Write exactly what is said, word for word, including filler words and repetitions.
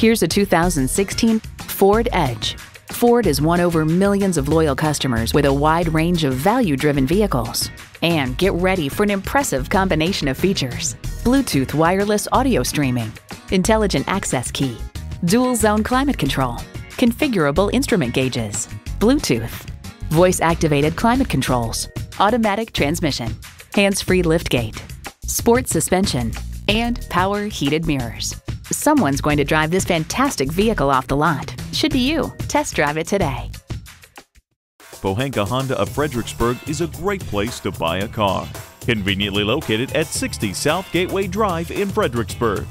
Here's a two thousand sixteen Ford Edge. Ford has won over millions of loyal customers with a wide range of value-driven vehicles. And get ready for an impressive combination of features: Bluetooth wireless audio streaming, intelligent access key, dual zone climate control, configurable instrument gauges, Bluetooth, voice-activated climate controls, automatic transmission, hands-free liftgate, sports suspension, and power heated mirrors. Someone's going to drive this fantastic vehicle off the lot. Should be you. Test drive it today. Pohanka Honda of Fredericksburg is a great place to buy a car. Conveniently located at sixty South Gateway Drive in Fredericksburg.